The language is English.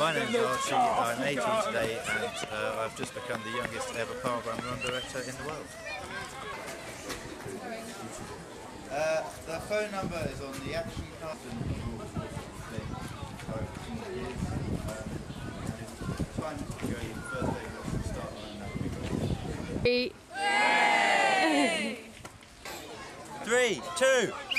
My name's Archie, I'm 18 today, and I've just become the youngest ever parkrun run director in the world. The phone number is on the action card and 3, 2